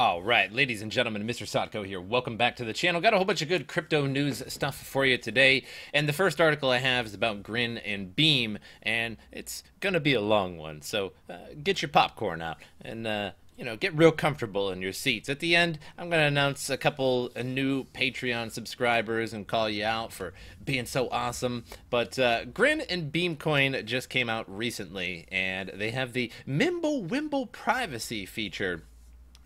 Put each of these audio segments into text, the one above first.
All right, ladies and gentlemen, Mr. Sotko here. Welcome back to the channel. Got a whole bunch of good crypto news stuff for you today. And the first article I have is about Grin and Beam, and it's going to be a long one. So get your popcorn out and you know, get real comfortable in your seats. At the end, I'm going to announce a couple new Patreon subscribers and call you out for being so awesome. But Grin and Beamcoin just came out recently, and they have the Mimblewimble privacy feature.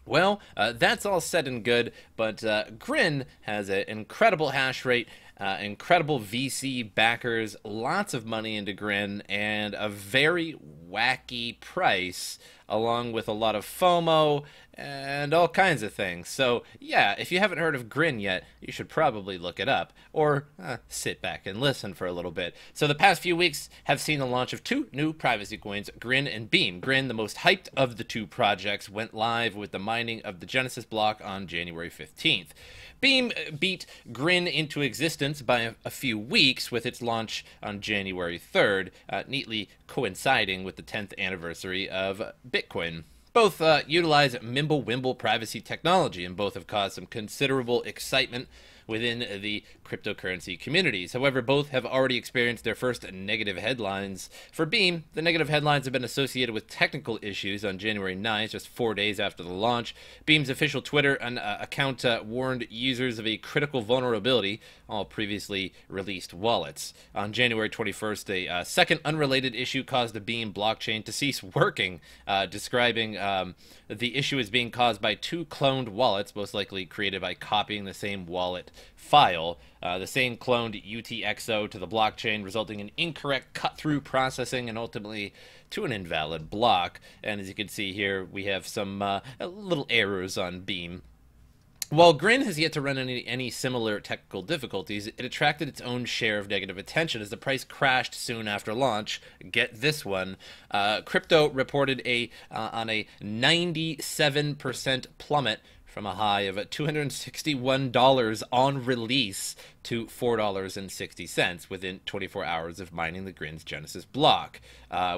Well, that's all said and good, but Grin has an incredible hash rate, incredible VC backers, lots of money into Grin, and a very wacky price, along with a lot of FOMO and all kinds of things. So, yeah, if you haven't heard of Grin yet, you should probably look it up, or sit back and listen for a little bit. So the past few weeks have seen the launch of two new privacy coins, Grin and Beam. Grin, the most hyped of the two projects, went live with the mining of the Genesis block on January 15th. Beam beat Grin into existence by a few weeks with its launch on January 3rd, neatly coinciding with the 10th anniversary of Bitcoin. Both utilize Mimblewimble privacy technology, and both have caused some considerable excitement within the cryptocurrency communities. However, both have already experienced their first negative headlines. For Beam, the negative headlines have been associated with technical issues on January 9th, just 4 days after the launch. Beam's official Twitter account warned users of a critical vulnerability, all previously released wallets. On January 21st, a second unrelated issue caused the Beam blockchain to cease working, describing the issue is being caused by two cloned wallets, most likely created by copying the same wallet file. The same cloned UTXO to the blockchain, resulting in incorrect cut-through processing and ultimately to an invalid block. And as you can see here, we have some little errors on Beam. While Grin has yet to run any similar technical difficulties, it attracted its own share of negative attention as the price crashed soon after launch. Get this one. Crypto reported on a 97% plummet from a high of $261 on release to $4.60 within 24 hours of mining the Grin's Genesis block,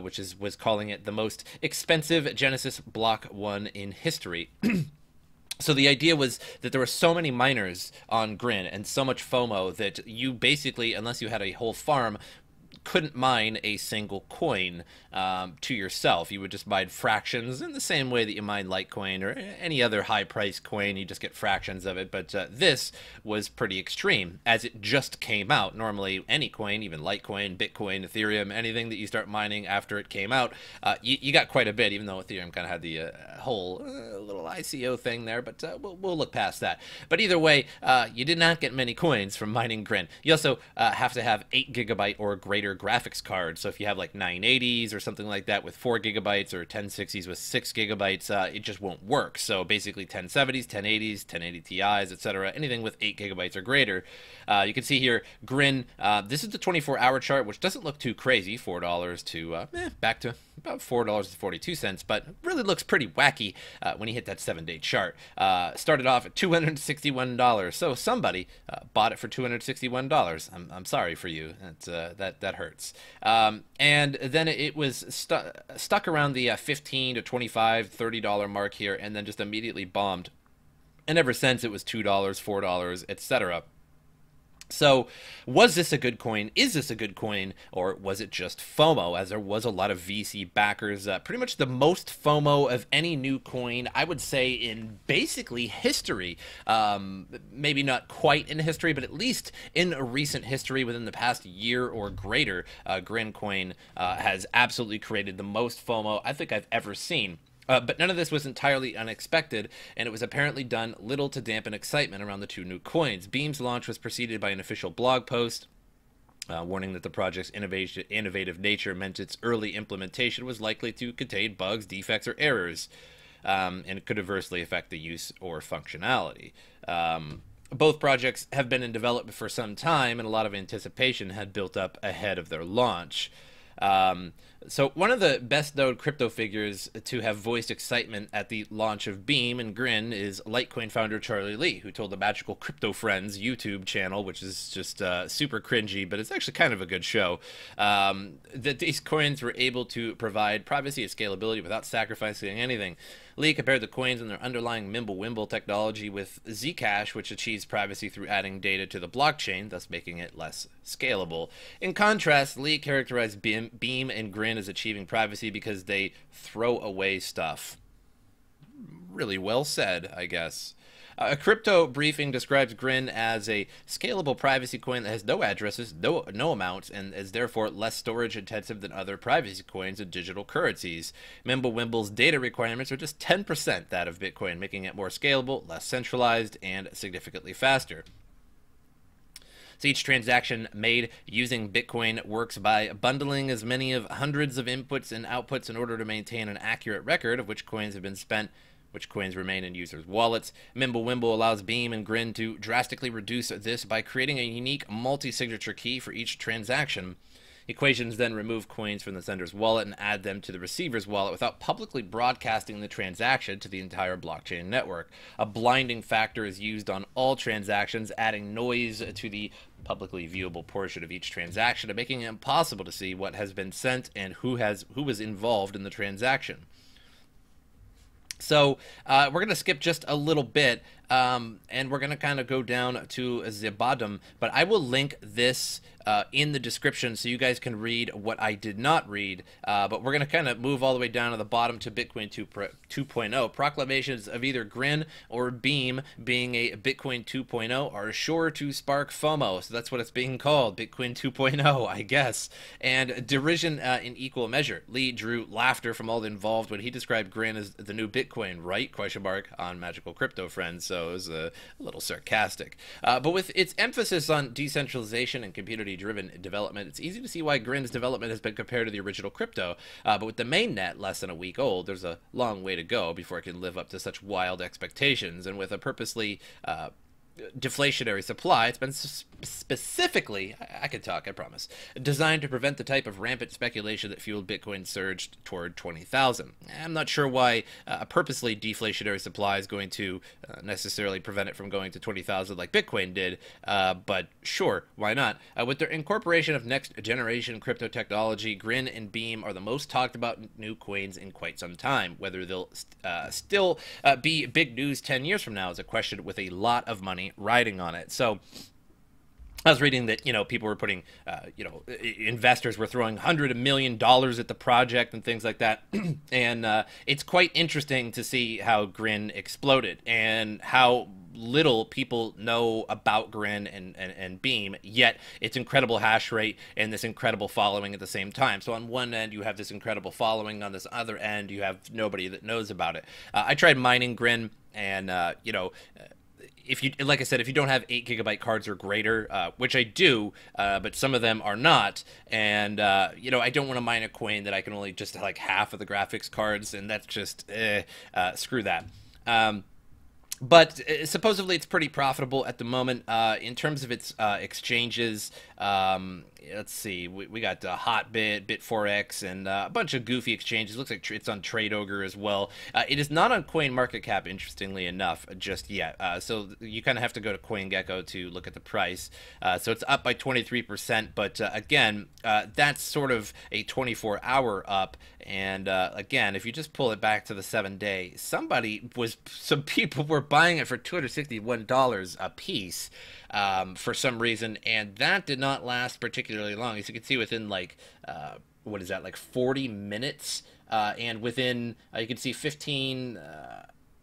which was calling it the most expensive Genesis block one in history. So the idea was that there were so many miners on Grin and so much FOMO that you basically, unless you had a whole farm, couldn't mine a single coin to yourself. You would just mine fractions in the same way that you mine Litecoin or any other high-priced coin. You just get fractions of it. But this was pretty extreme as it just came out. Normally, any coin, even Litecoin, Bitcoin, Ethereum, anything that you start mining after it came out, you got quite a bit, even though Ethereum kind of had the whole little ICO thing there. But we'll look past that. But either way, you did not get many coins from mining Grin. You also have to have 8 GB or greater graphics card. So if you have like 980s or something like that with 4 GB or 1060s with 6 GB, it just won't work. So basically 1070s, 1080s, 1080 Ti's, etc. Anything with 8 GB or greater. You can see here, Grin, this is the 24-hour chart, which doesn't look too crazy, $4 to back to about $4.42, but really looks pretty wacky when you hit that 7-day chart. Started off at $261. So somebody bought it for $261. I'm sorry for you. That hurt. And then it was stuck around the $15 to $25, $30 mark here, and then just immediately bombed. And ever since, it was $2, $4, etc. So was this a good coin? Is this a good coin? Or was it just FOMO, as there was a lot of VC backers? Pretty much the most FOMO of any new coin, I would say, in basically history. Maybe not quite in history, but at least in recent history within the past year or greater, Grin Coin has absolutely created the most FOMO I think I've ever seen. But none of this was entirely unexpected, and it was apparently done little to dampen excitement around the two new coins. Beam's launch was preceded by an official blog post warning that the project's innovative nature meant its early implementation was likely to contain bugs, defects, or errors, and it could adversely affect the use or functionality. Both projects have been in development for some time, and a lot of anticipation had built up ahead of their launch. So one of the best known crypto figures to have voiced excitement at the launch of Beam and Grin is Litecoin founder Charlie Lee, who told the Magical Crypto Friends YouTube channel, which is just super cringy, but it's actually kind of a good show, that these coins were able to provide privacy and scalability without sacrificing anything. Lee compared the coins and their underlying Mimblewimble technology with Zcash, which achieves privacy through adding data to the blockchain, thus making it less scalable. In contrast, Lee characterized Beam and Grin as achieving privacy because they throw away stuff. Really well said, I guess. A crypto briefing describes Grin as a scalable privacy coin that has no addresses, no amounts, and is therefore less storage intensive than other privacy coins and digital currencies. Mimblewimble's data requirements are just 10% that of Bitcoin, making it more scalable, less centralized, and significantly faster. So each transaction made using Bitcoin works by bundling as many of hundreds of inputs and outputs in order to maintain an accurate record of which coins have been spent, which coins remain in users' wallets. Mimblewimble allows Beam and Grin to drastically reduce this by creating a unique multi-signature key for each transaction. Equations then remove coins from the sender's wallet and add them to the receiver's wallet without publicly broadcasting the transaction to the entire blockchain network. A blinding factor is used on all transactions, adding noise to the publicly viewable portion of each transaction and making it impossible to see what has been sent and who was involved in the transaction. So we're going to skip just a little bit, and we're going to kind of go down to the bottom, but I will link this in the description so you guys can read what I did not read, but we're going to kind of move all the way down to the bottom to Bitcoin 2.0. Proclamations of either Grin or Beam being a Bitcoin 2.0 are sure to spark FOMO, so that's what it's being called, Bitcoin 2.0, I guess, and derision in equal measure. Lee drew laughter from all involved when he described Grin as the new Bitcoin, right? Question mark on Magical Crypto Friends. So it was a little sarcastic. But with its emphasis on decentralization and community-driven development, it's easy to see why Grin's development has been compared to the original crypto. But with the mainnet less than a week old, there's a long way to go before it can live up to such wild expectations. And with a purposely deflationary supply, it's been specifically, I could talk, I promise, designed to prevent the type of rampant speculation that fueled Bitcoin surge toward 20,000. I'm not sure why a purposely deflationary supply is going to necessarily prevent it from going to 20,000 like Bitcoin did, but sure, why not? With their incorporation of next-generation crypto technology, Grin and Beam are the most talked about new coins in quite some time. Whether they'll still be big news 10 years from now is a question with a lot of money riding on it. So I was reading that, you know, people were putting, you know, investors were throwing $100 million at the project and things like that. And it's quite interesting to see how Grin exploded and how little people know about Grin and Beam, yet its incredible hash rate and this incredible following at the same time. So on one end, you have this incredible following. On this other end, you have nobody that knows about it. I tried mining Grin and, you know, if you, like I said, if you don't have 8 GB cards or greater, which I do, but some of them are not, and you know, I don't want to mine a coin that I can only just like half of the graphics cards, and that's just screw that. But supposedly it's pretty profitable at the moment in terms of its exchanges. Let's see, we got Hotbit, BitForex, and a bunch of goofy exchanges. Looks like it's on TradeOgre as well. It is not on CoinMarketCap, interestingly enough, just yet. So you kind of have to go to CoinGecko to look at the price. So it's up by 23%, but again, that's sort of a 24-hour up. And again, if you just pull it back to the 7-day, some people were buying it for $261 a piece for some reason, and that did not last particularly long. As you can see, within like what is that, like 40 minutes, and within you can see 15,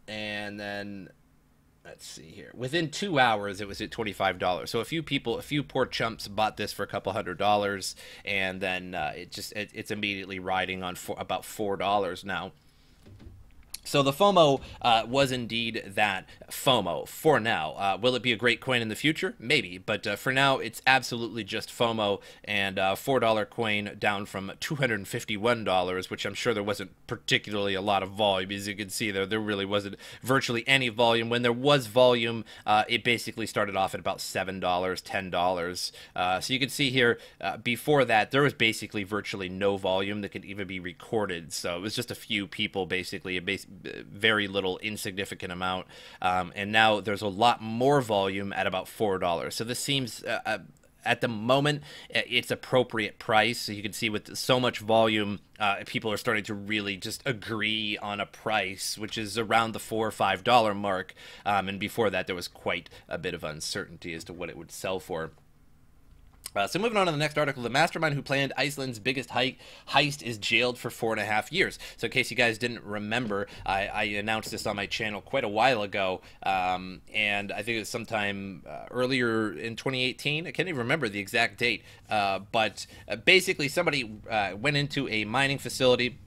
and then let's see here, within 2 hours it was at $25. So a few poor chumps bought this for a couple $100, and then it's immediately riding on about $4 now. So the FOMO was indeed that FOMO for now. Will it be a great coin in the future? Maybe, but for now, it's absolutely just FOMO, and $4 coin down from $251, which I'm sure there wasn't particularly a lot of volume. As you can see there, there really wasn't virtually any volume. When there was volume, it basically started off at about $7, $10. So you can see here, before that, there was basically virtually no volume that could even be recorded. So it was just a few people, basically, very little, insignificant amount, and now there's a lot more volume at about $4. So this seems at the moment it's appropriate price. So you can see with so much volume, people are starting to really just agree on a price, which is around the $4 or $5 mark, and before that there was quite a bit of uncertainty as to what it would sell for. So moving on to the next article, the mastermind who planned Iceland's biggest heist is jailed for 4.5 years. So in case you guys didn't remember, I announced this on my channel quite a while ago, and I think it was sometime earlier in 2018. I can't even remember the exact date, but basically somebody went into a mining facility.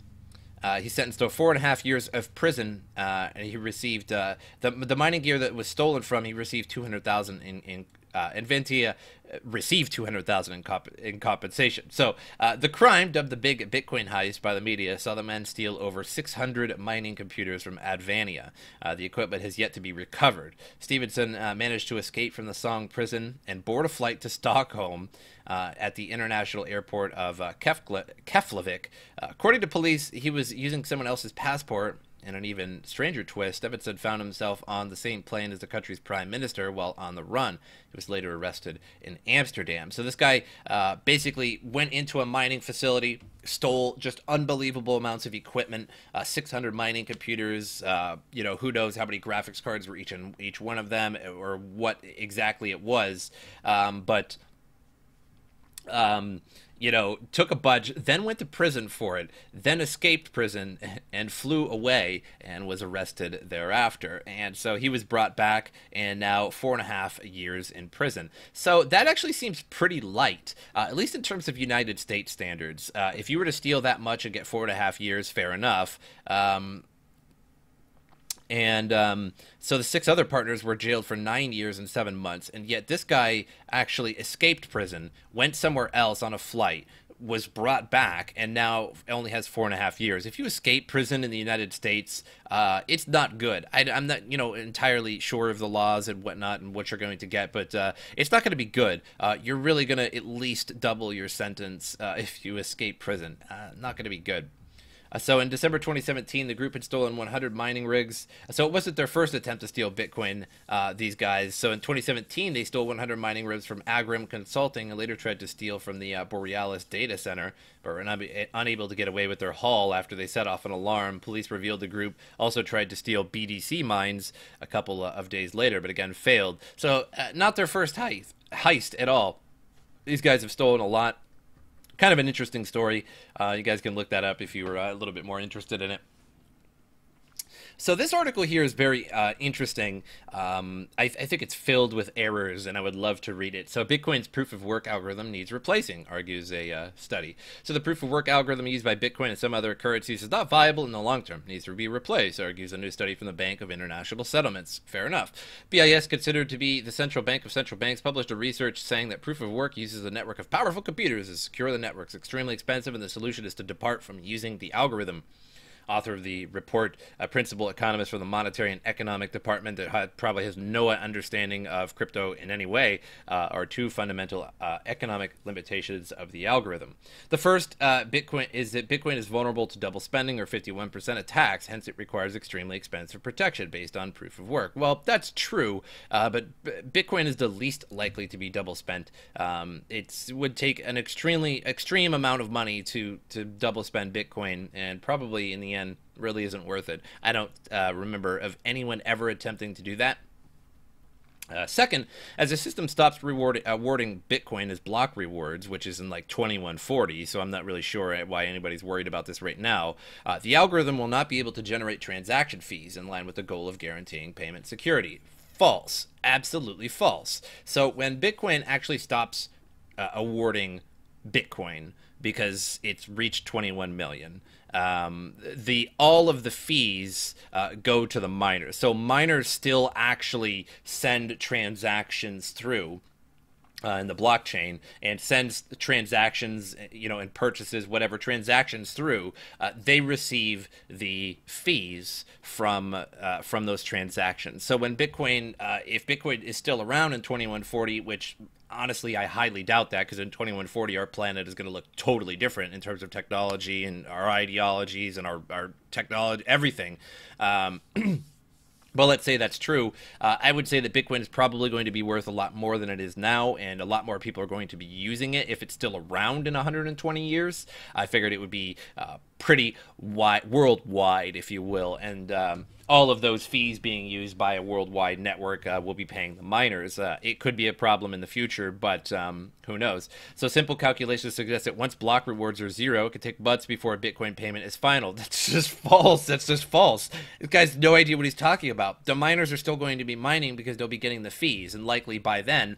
He's sentenced to 4.5 years of prison, and he received the mining gear that was stolen from. He received $200,000 Advania received $200,000 in compensation. So the crime, dubbed the big Bitcoin heist by the media, saw the men steal over 600 mining computers from Advania. The equipment has yet to be recovered. Stevenson managed to escape from the Song prison and board a flight to Stockholm at the international airport of Keflavik. According to police, he was using someone else's passport. In an even stranger twist, Stevenson found himself on the same plane as the country's prime minister while on the run. He was later arrested in Amsterdam. So this guy basically went into a mining facility, stole just unbelievable amounts of equipment, 600 mining computers, you know, who knows how many graphics cards were each one of them or what exactly it was, you know, took a bunch, then went to prison for it, then escaped prison and flew away and was arrested thereafter. And so he was brought back and now 4.5 years in prison. So that actually seems pretty light, at least in terms of United States standards. If you were to steal that much and get 4.5 years, fair enough. So the 6 other partners were jailed for 9 years and 7 months, and yet this guy actually escaped prison, went somewhere else on a flight, was brought back, and now only has 4.5 years. If you escape prison in the United States, it's not good. I'm not, you know, entirely sure of the laws and whatnot and what you're going to get, but it's not going to be good. You're really going to at least double your sentence if you escape prison. Not going to be good. So in December 2017, the group had stolen 100 mining rigs. So it wasn't their first attempt to steal Bitcoin, these guys. So in 2017, they stole 100 mining rigs from Agrim Consulting and later tried to steal from the Borealis data center, but were unable to get away with their haul after they set off an alarm. Police revealed the group also tried to steal BDC mines a couple of days later, but again failed. So not their first heist at all. These guys have stolen a lot. Kind of an interesting story. You guys can look that up if you were a little bit more interested in it. So this article here is very interesting. I think it's filled with errors, and I would love to read it. So Bitcoin's proof-of-work algorithm needs replacing, argues a study. So the proof-of-work algorithm used by Bitcoin and some other currencies is not viable in the long term. It needs to be replaced, argues a new study from the Bank of International Settlements. Fair enough. BIS, considered to be the central bank of central banks, published a research saying that proof-of-work uses a network of powerful computers to secure the network's extremely expensive, and the solution is to depart from using the algorithm. Author of the report, a principal economist from the Monetary and Economic Department that probably has no understanding of crypto in any way, are 2 fundamental economic limitations of the algorithm. The first is that Bitcoin is vulnerable to double spending or 51% attacks, hence it requires extremely expensive protection based on proof of work. Well, that's true, but Bitcoin is the least likely to be double spent. It would take an extreme amount of money to double spend Bitcoin, and probably in the end really isn't worth it. I don't remember of anyone ever attempting to do that. Second, as the system stops awarding Bitcoin as block rewards, which is in like 2140, so I'm not really sure why anybody's worried about this right now, the algorithm will not be able to generate transaction fees in line with the goal of guaranteeing payment security. False. Absolutely false. So when Bitcoin actually stops awarding Bitcoin because it's reached 21 million. All of the fees go to the miners. So miners still actually send transactions through in the blockchain and sends transactions, you know, and purchases, whatever transactions through. They receive the fees from those transactions. So when Bitcoin, if Bitcoin is still around in 2140, which honestly, I highly doubt that, because in 2140, our planet is going to look totally different in terms of technology and our ideologies and our technology, everything. Well, let's say that's true. I would say that Bitcoin is probably going to be worth a lot more than it is now, and a lot more people are going to be using it if it's still around in 120 years. I figured it would be pretty wide, worldwide, if you will, and all of those fees being used by a worldwide network will be paying the miners. It could be a problem in the future, but who knows? So simple calculations suggest that once block rewards are zero, it could take months before a Bitcoin payment is final. That's just false. That's just false. This guy's no idea what he's talking about. The miners are still going to be mining because they'll be getting the fees, and likely by then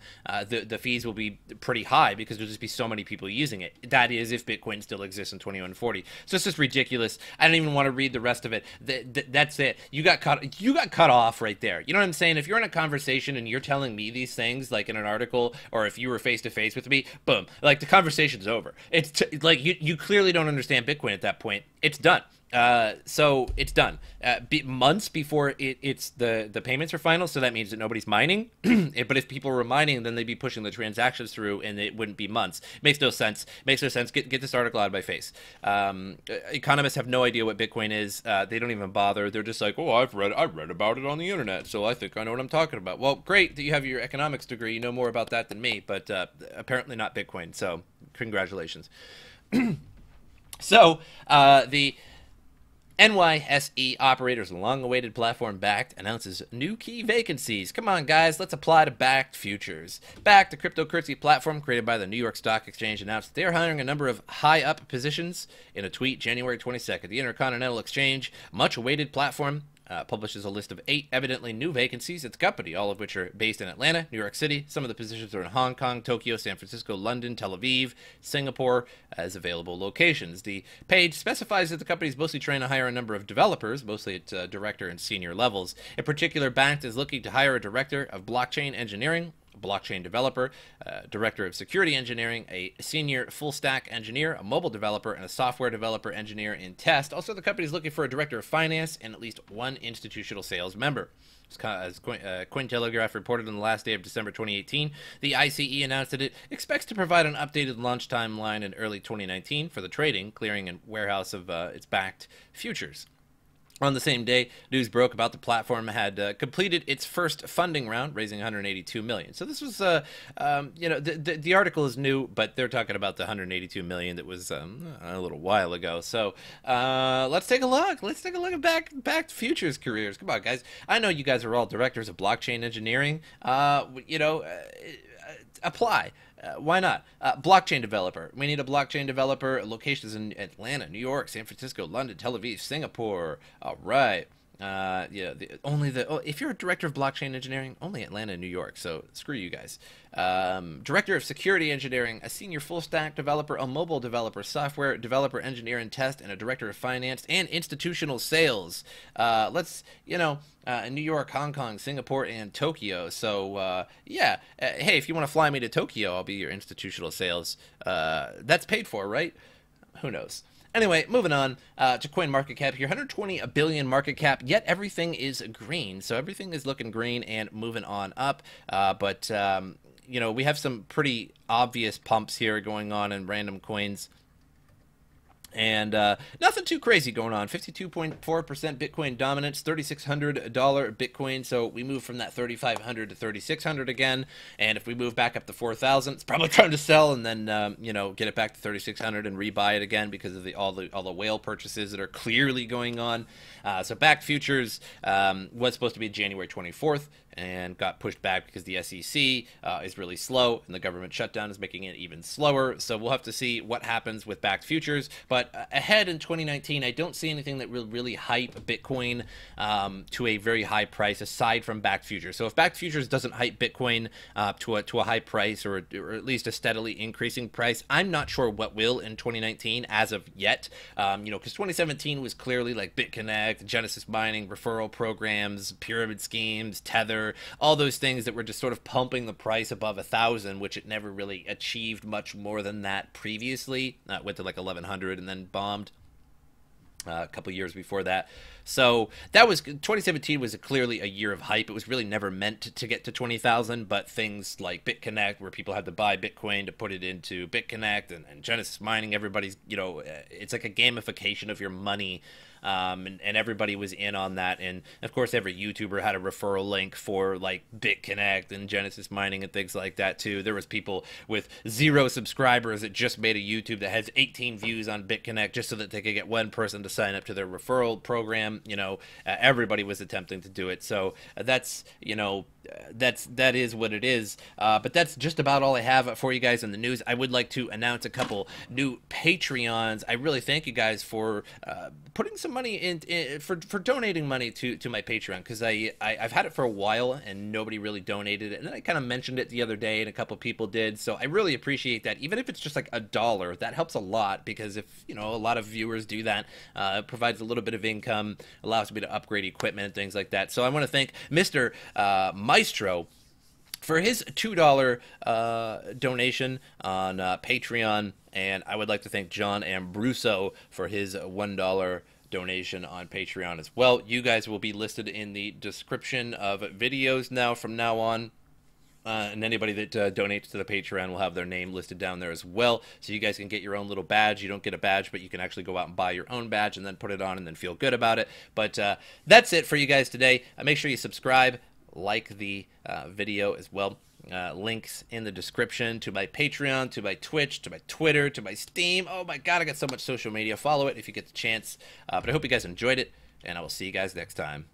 the fees will be pretty high because there'll just be so many people using it. That is if Bitcoin still exists in 2140. So it's just ridiculous. I don't even want to read the rest of it. That's it. You got cut off right there. You know what I'm saying? If you're in a conversation and you're telling me these things, like in an article, or if you were face to face with me, boom, like the conversation's over. It's like you clearly don't understand Bitcoin at that point. It's done. So it's done. Months before the payments are final, so that means that nobody's mining. But if people were mining, then they'd be pushing the transactions through, and it wouldn't be months. Makes no sense. Makes no sense. Get this article out of my face. Economists have no idea what Bitcoin is. They don't even bother. They're just like, oh, I read about it on the internet, so I think I know what I'm talking about. Well, great that you have your economics degree. You know more about that than me, but apparently not Bitcoin. So congratulations. So the NYSE operators, long-awaited platform Bakkt, announces new key vacancies. Come on, guys, let's apply to Bakkt Futures. Bakkt, the cryptocurrency platform created by the New York Stock Exchange, announced they are hiring a number of high-up positions. In a tweet, January 22nd, the Intercontinental Exchange, much-awaited platform, publishes a list of 8 evidently new vacancies at the company, all of which are based in Atlanta, New York City. Some of the positions are in Hong Kong, Tokyo, San Francisco, London, Tel Aviv, Singapore as available locations. The page specifies that the company is mostly trying to hire a number of developers, mostly at director and senior levels. In particular, Bakkt is looking to hire a director of blockchain engineering, blockchain developer, director of security engineering, a senior full-stack engineer, a mobile developer, and a software developer engineer in test. Also, the company is looking for a director of finance and at least one institutional sales member. As Cointelegraph reported on the last day of December 2018, the ICE announced that it expects to provide an updated launch timeline in early 2019 for the trading, clearing, and warehouse of its Bakkt futures. On the same day, news broke about the platform had completed its first funding round, raising $182 million. So this was, you know, the article is new, but they're talking about the $182 million that was a little while ago. So let's take a look. Let's take a look at Bakkt Futures careers. Come on, guys. I know you guys are all directors of blockchain engineering. You know, apply. Why not? Blockchain developer. We need a blockchain developer. Locations in Atlanta, New York, San Francisco, London, Tel Aviv, Singapore. All right. Yeah. If you're a director of blockchain engineering, only Atlanta, New York. So screw you guys. Director of security engineering, a senior full stack developer, a mobile developer, software developer, engineer and test, and a director of finance and institutional sales. Let's, you know, in New York, Hong Kong, Singapore, and Tokyo. So yeah, hey, if you want to fly me to Tokyo, I'll be your institutional sales. That's paid for, right? Who knows? Anyway, moving on to CoinMarketCap here. $120 billion market cap, yet everything is green. So everything is looking green and moving on up. But, you know, we have some pretty obvious pumps here going on in random coins. And nothing too crazy going on. 52.4% Bitcoin dominance, $3,600 Bitcoin. So we move from that 3,500 to 3,600 again. And if we move back up to 4,000, it's probably time to sell and then you know, get it back to 3,600 and rebuy it again because of all the whale purchases that are clearly going on. So Bakkt Futures was supposed to be January 24th. And got pushed back because the SEC is really slow and the government shutdown is making it even slower. So we'll have to see what happens with Bakkt Futures. But But ahead in 2019, I don't see anything that will really hype Bitcoin to a very high price aside from Bakkt Futures. So if Bakkt Futures doesn't hype Bitcoin to a high price or at least a steadily increasing price, I'm not sure what will in 2019 as of yet. You know, because 2017 was clearly like BitConnect, Genesis Mining, referral programs, pyramid schemes, Tether, all those things that were just sort of pumping the price above 1,000, which it never really achieved much more than that previously. It went to like 1,100 and then bombed a couple years before that. So that was 2017 was clearly a year of hype. It was really never meant to get to 20,000, but things like BitConnect, where people had to buy Bitcoin to put it into BitConnect, and Genesis Mining, everybody's, you know, it's like a gamification of your money. And everybody was in on that, and of course every YouTuber had a referral link for like BitConnect and Genesis Mining and things like that too. There was people with 0 subscribers that just made a YouTube that has 18 views on BitConnect just so that they could get one person to sign up to their referral program. You know, everybody was attempting to do it. So that's, you know, that is what it is. But that's just about all I have for you guys in the news. I would like to announce a couple new Patreons. I really thank you guys for putting some money in for donating money to my Patreon, because I've had it for a while and nobody really donated it, and then I kind of mentioned it the other day and a couple people did, so I really appreciate that. Even if it's just like $1, that helps a lot, because if, you know, a lot of viewers do that, it provides a little bit of income, allows me to upgrade equipment and things like that. So I want to thank Mr. Maestro for his $2 donation on Patreon, and I would like to thank John Ambruso for his $1 donation on Patreon as well. You guys will be listed in the description of videos now from now on. And anybody that donates to the Patreon will have their name listed down there as well. So you guys can get your own little badge. You don't get a badge, but you can actually go out and buy your own badge and then put it on and then feel good about it. But that's it for you guys today. Make sure you subscribe, like the video as well. Links in the description to my Patreon, to my Twitch, to my Twitter, to my Steam. Oh my God, I got so much social media. Follow it if you get the chance. But I hope you guys enjoyed it, and I will see you guys next time.